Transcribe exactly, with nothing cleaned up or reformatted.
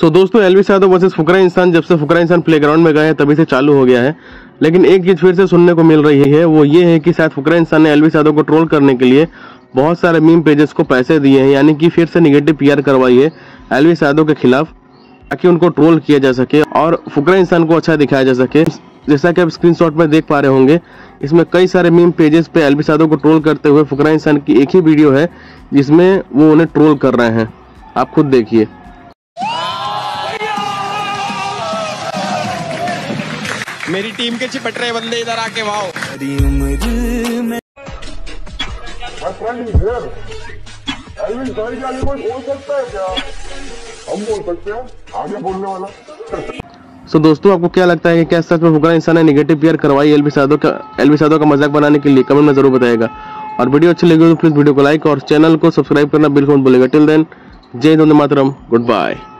सो so, दोस्तों Elvish Yadav versus फुकरा इंसान जब से फुकरा इंसान प्लेग्राउंड में गए हैं तभी से चालू हो गया है, लेकिन एक चीज फिर से सुनने को मिल रही है वो ये है कि शायद फुकरा इंसान ने एल्विश यादव को ट्रोल करने के लिए बहुत सारे मीम पेजेस को पैसे दिए हैं, यानी कि फिर से निगेटिव पीआर करवाई है एल्विश यादव के खिलाफ ताकि उनको ट्रोल किया जा सके और फुकरा इंसान को अच्छा दिखाया जा सके। जैसा कि आप स्क्रीनशॉट में देख पा रहे होंगे, इसमें कई सारे मीम पेजेस पे एल्विश यादव को ट्रोल करते हुए फुकरा इंसान की एक ही वीडियो है जिसमें वो उन्हें ट्रोल कर रहे हैं, आप खुद देखिए। मेरी टीम के चिपट रहे बंदे इधर आके वाओ। सो दोस्तों आपको क्या लगता है कि क्या सच में फुकरा इंसान ने निगेटिव पीआर करवाई एल्विश यादव का एल्विश यादव का मजाक बनाने के लिए? कमेंट में जरूर बताएगा और वीडियो अच्छी लगी हो तो प्लीज वीडियो को लाइक और चैनल को सब्सक्राइब करना बिल्कुल भूलेगा। टिल देन जय हिंद, वंदे मातरम, गुड बाय।